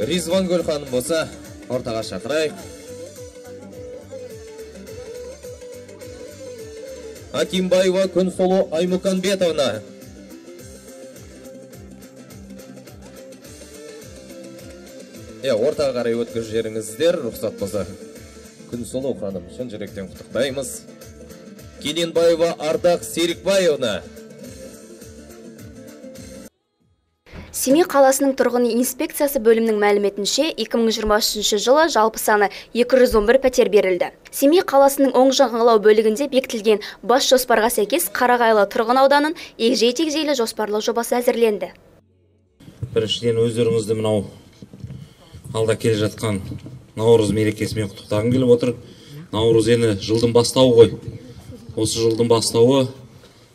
Ризван Гөлханым болса, ортаға шақырайық. Акимбаева Күнсолу Аймуканбетовна. Ортаға қарай өткір жеріңіздер, рұқсат болса. Күнсолу ханым, шын жүректен құттықтаймыз. Келенбаева Ардақ Серікбаевна. Семей қаласының тұрғын инспекциясы бөлімінің мәліметінше 2023 жылы жалпы саны 211 пәтер берілді. Семей қаласының оң жағалау бөлігінде бекітілген бас жоспарға сәйкес Қарағайлы тұрғын ауданын егжей-тегжейлі жоспарлау жобасы әзірленді. Біріншіден өздеріңізді мынау алда келе жатқан Наурыз мерекесімен құттықтағым келіп отыр. Наурыз енді жылдың бастауы ғой. Осы жылдың бастауы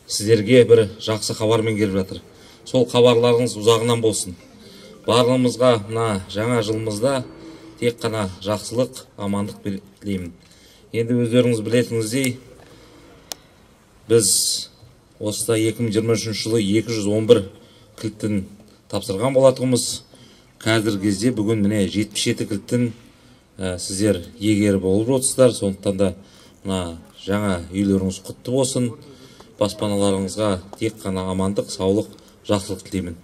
сіздерге бір жақсы хабармен келіп жатыр. Сол хабарларыңыз ұзағынан болсын. Барлығымызға мына жаңа жылымызда тек қана жақсылық, амандық тілеймін. Енді өздеріңіз білетіңіздей, біз осыда 2023 жылы 211 кілттің тапсырған болатынымыз. Қазіргі кезде бүгін міне 77 кілттің сіздер иегері болып отырсыздар. Сондықтан да мына жаңа үйлеріңіз құтты болсын. Баспаналарыңызға тек қана амандық, саулық, жақсылық тілеймін.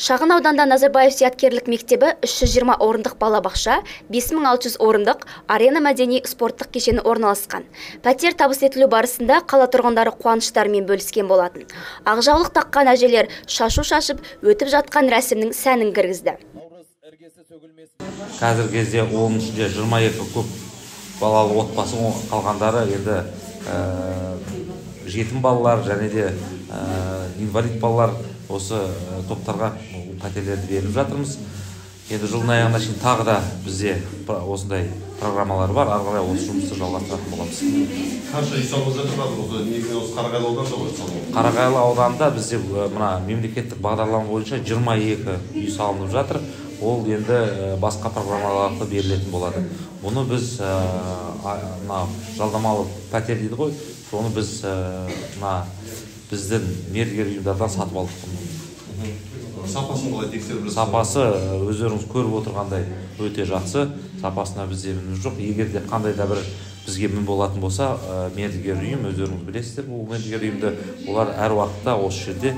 Шағын ауданда Назарбаев зияткерлік мектебі 320 орындық балабақша, 5600 орындық арена мәдени спорттық кешені орналасқан. Пәтер табыс етілу барысында қала тұрғындары қуаныштарымен бөліскен болатын. Ақжаулық таққан әжелер шашу шашып өтіп жатқан рәсімнің сәнін кіргізді. Қазір кезде оның ішінде 22 көп балалы отбасы қалғандары енді жетім балалар және де инвалид балалар осы топтарға пәтерлерді беріп жатырмыз. Енді жылдың аяғына шейін тағы да бізде осындай программалар бар. Ары қарай осы жұмысты жалғастыратын боламыз. Қанша үй салып жатыр бұл негізінен осы Қарағайлы ауданында ғой салынған? Қарағайлы ауданында бізде мына мемлекеттік бағдарлама бойынша 22 үй салынып жатыр. Ол енді басқа программаларға берілетін болады. Бұны біз мына жалдамалы пәтер дейді ғой. Оны біз біздің мердігер ұйымдардан сатып алдық. Сапасын қалай тексеріп жатырсыз? Сапасы өздеріңіз көріп отырғандай өте жақсы. Сапасына бізде мініміз жоқ. Егер де қандай да бір бізге мін болатын болса, мердігер ұйым, өздеріңіз білесіздер, бұл мердігер ұйымды олар әр уақытта осы жерде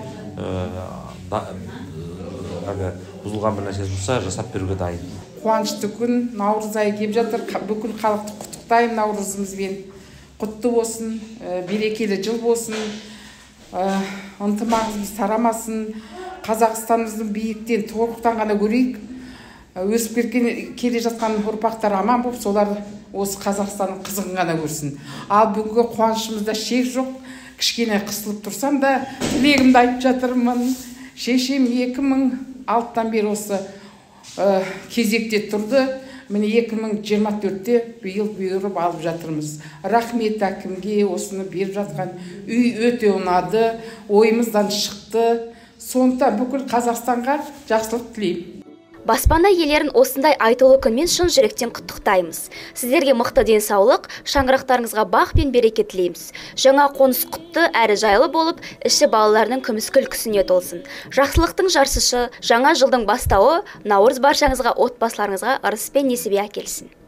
бұзылған бір нәрсе болса жасап беруге дайын. Қуанышты күн, наурыз айы келіп жатыр. Бүкіл халықты құттықтаймын наурызымызбен. Құтты болсын, берекелі жыл болсын, ынтымағымыз тарамасын, Қазақстанымыздың биіктен, тұғырықтан ғана көрейік, өсіп келе жатқан ұрпақтар аман болып, солар осы Қазақстанның қызығын ғана көрсін. Ал бүгінгі қуанышымызда шек жоқ, кішкене қысылып тұрсам да, тілегімді айтып жатырмын. Шешем 2006-тан бері осы кезекте тұрды. Міне 2024-те биыл бұйырып алып жатырмыз. Рахмет әкімге осыны беріп жатқан үй өте ұнады, ойымыздан шықты. Сондықтан бүкіл Қазақстанға жақсылық тілеймін. Баспана иелерін осындай айтулы күнмен шын жүректен құттықтаймыз. Сіздерге мықты денсаулық, шаңырақтарыңызға бақ пен береке тілейміз. Жаңа қоныс құтты әрі жайлы болып, іші балаларының күміс күлкісіне толсын. Жақсылықтың жаршысы, жаңа жылдың бастауы, наурыз баршаңызға, отбасыларыңызға ырыс пен несібе әкелсін.